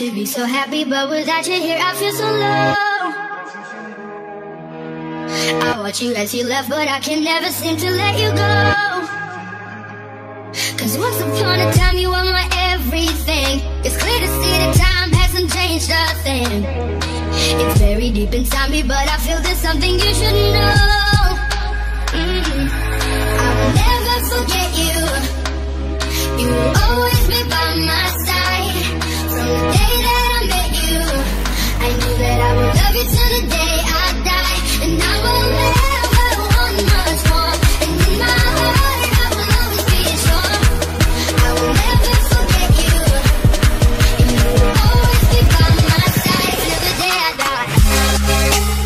to be so happy, but without you here I feel so low. I watch you as you left, but I can never seem to let you go. Cause once upon a time you were my everything. It's clear to see that time hasn't changed a thing. It's very deep inside me, but I feel there's something you should know. I will never forget you. You will always be by my side. From the day that I met you, I knew that I would love you till the day I die. And I will never want much more. And in my heart I will always be strong. I will never forget you. And you will always be by my side till the day I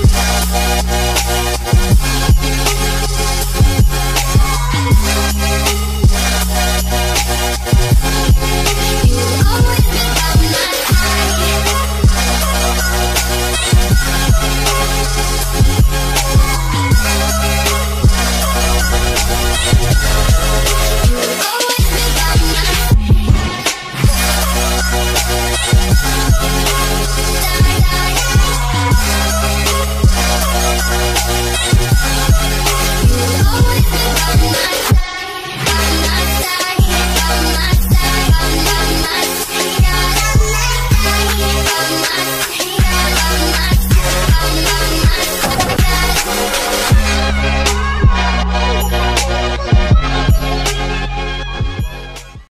die.